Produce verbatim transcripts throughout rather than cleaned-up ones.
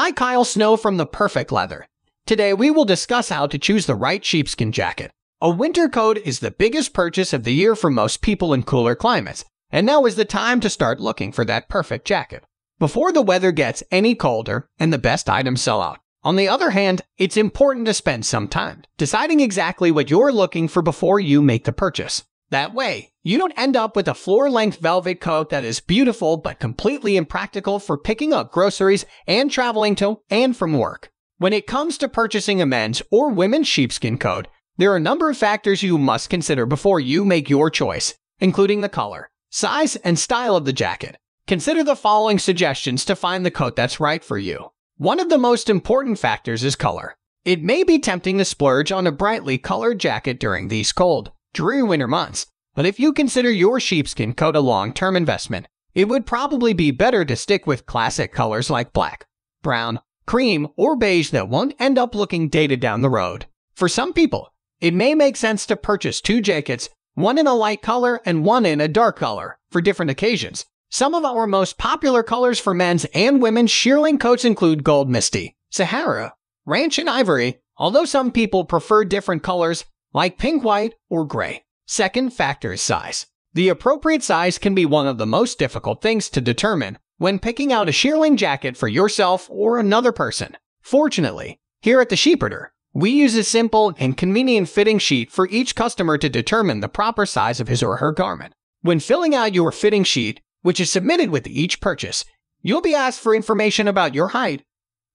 Hi, Kyle Snow from The Perfect Leather. Today we will discuss how to choose the right sheepskin jacket. A winter coat is the biggest purchase of the year for most people in cooler climates, and now is the time to start looking for that perfect jacket, before the weather gets any colder and the best items sell out. On the other hand, it's important to spend some time deciding exactly what you're looking for before you make the purchase. That way, you don't end up with a floor-length velvet coat that is beautiful but completely impractical for picking up groceries and traveling to and from work. When it comes to purchasing a men's or women's sheepskin coat, there are a number of factors you must consider before you make your choice, including the color, size, and style of the jacket. Consider the following suggestions to find the coat that's right for you. One of the most important factors is color. It may be tempting to splurge on a brightly colored jacket during these cold, dreary winter months, but if you consider your sheepskin coat a long-term investment, it would probably be better to stick with classic colors like black, brown, cream, or beige that won't end up looking dated down the road. For some people, it may make sense to purchase two jackets, one in a light color and one in a dark color, for different occasions. Some of our most popular colors for men's and women's shearling coats include Gold Misty, Sahara, Ranch, and Ivory, although some people prefer different colors like pink-white or gray. Second factor is size. The appropriate size can be one of the most difficult things to determine when picking out a shearling jacket for yourself or another person. Fortunately, here at the Sheeperder, we use a simple and convenient fitting sheet for each customer to determine the proper size of his or her garment. When filling out your fitting sheet, which is submitted with each purchase, you'll be asked for information about your height,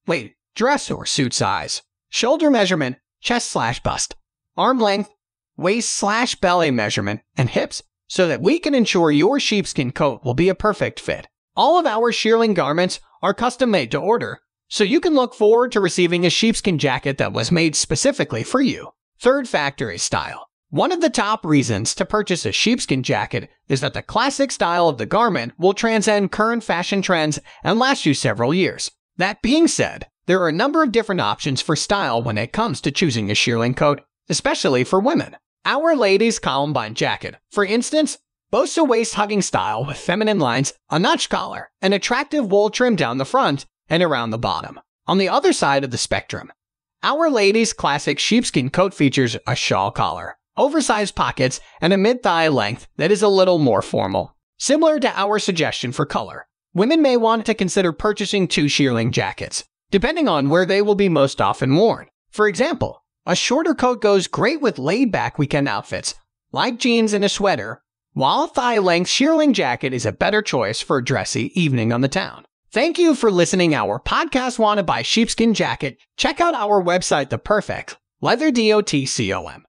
weight, dress or suit size, shoulder measurement, chest slash bust, arm length, waist slash belly measurement, and hips, so that we can ensure your sheepskin coat will be a perfect fit. All of our shearling garments are custom-made to order, so you can look forward to receiving a sheepskin jacket that was made specifically for you. Third factor is style. One of the top reasons to purchase a sheepskin jacket is that the classic style of the garment will transcend current fashion trends and last you several years. That being said, there are a number of different options for style when it comes to choosing a shearling coat, especially for women. Our ladies' Columbine jacket, for instance, boasts a waist-hugging style with feminine lines, a notched collar, an attractive wool trim down the front and around the bottom. On the other side of the spectrum, our ladies' classic sheepskin coat features a shawl collar, oversized pockets, and a mid-thigh length that is a little more formal. Similar to our suggestion for color, women may want to consider purchasing two shearling jackets, depending on where they will be most often worn. For example, a shorter coat goes great with laid-back weekend outfits, like jeans and a sweater, while a thigh-length shearling jacket is a better choice for a dressy evening on the town. Thank you for listening our podcast Want to Buy Sheepskin Jacket. Check out our website, The Perfect Leather dot com.